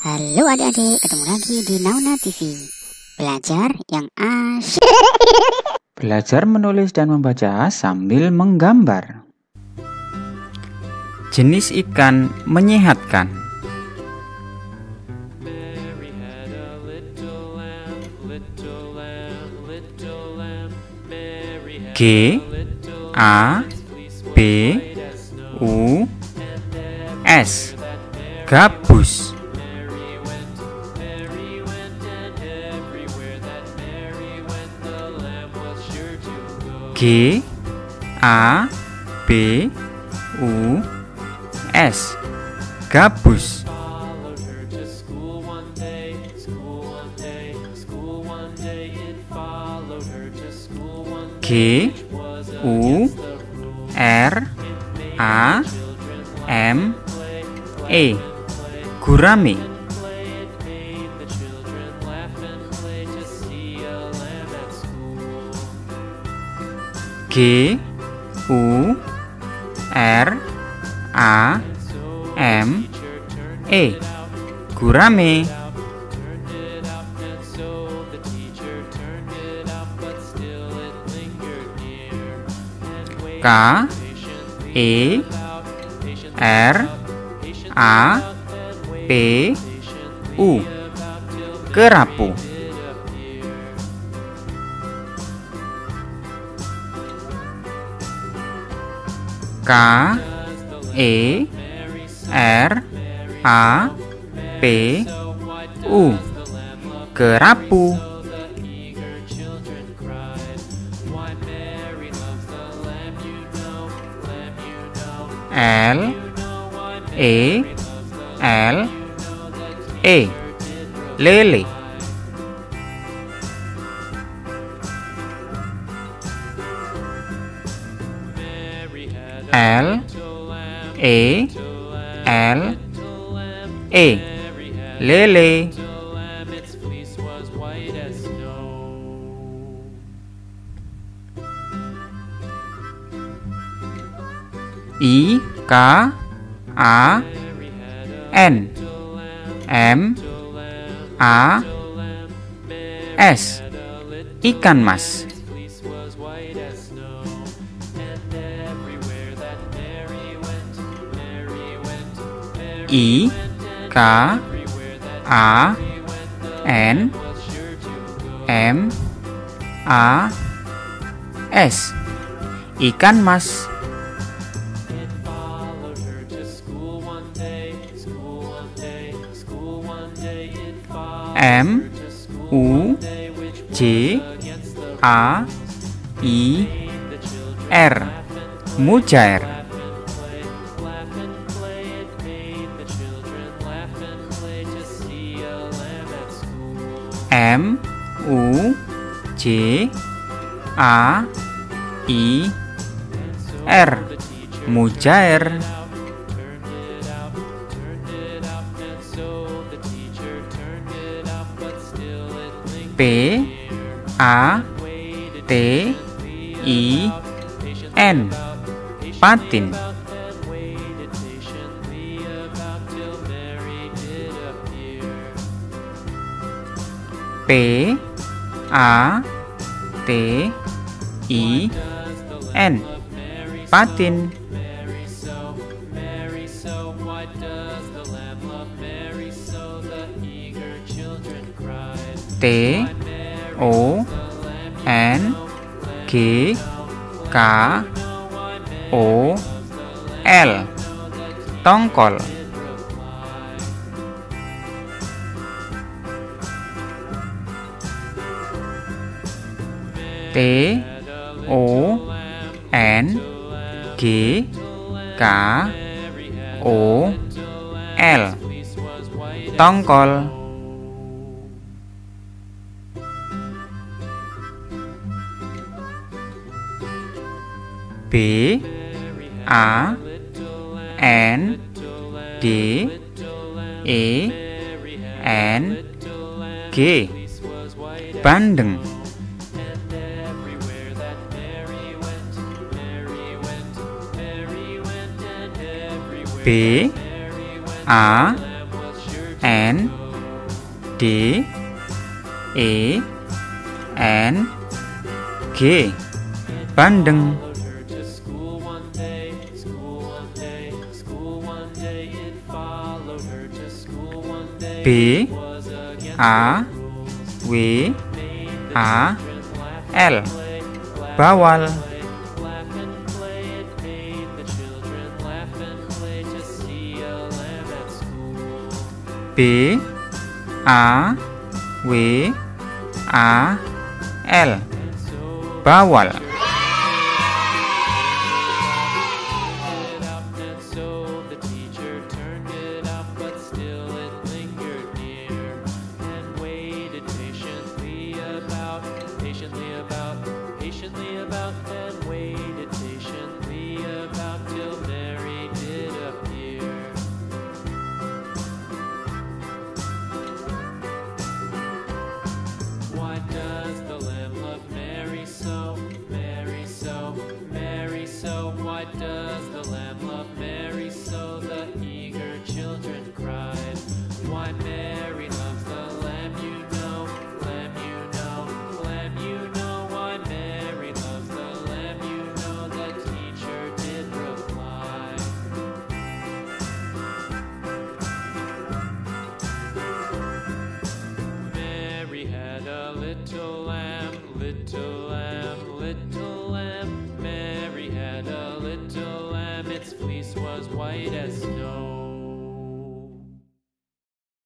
Halo adik-adik, ketemu lagi di Nauna TV. Belajar yang asyik. Belajar menulis dan membaca sambil menggambar. Jenis ikan menyehatkan. G A B U S, gabus. G A B U S, gabus. G U R A M E, gurame. G U R A M E, gurame. K E R A P U, kerapu. K E R A P U, kerapu. L E L E, lele. L E L E, lele. I K A N M A S, ikan mas. I K A N M A S, ikan mas. M U J A I R, mujair. M U J A I R, mujair. P A T I N, patin. P A T I N, patin. T O N G K O L, tongkol. T O N G K O L, tongkol. B A N D E N G, bandeng. B A N D E N G Bandeng. B A W A L Bawal. B A W A L Bawal. Little lamb, Mary had a little lamb, its fleece was white as snow.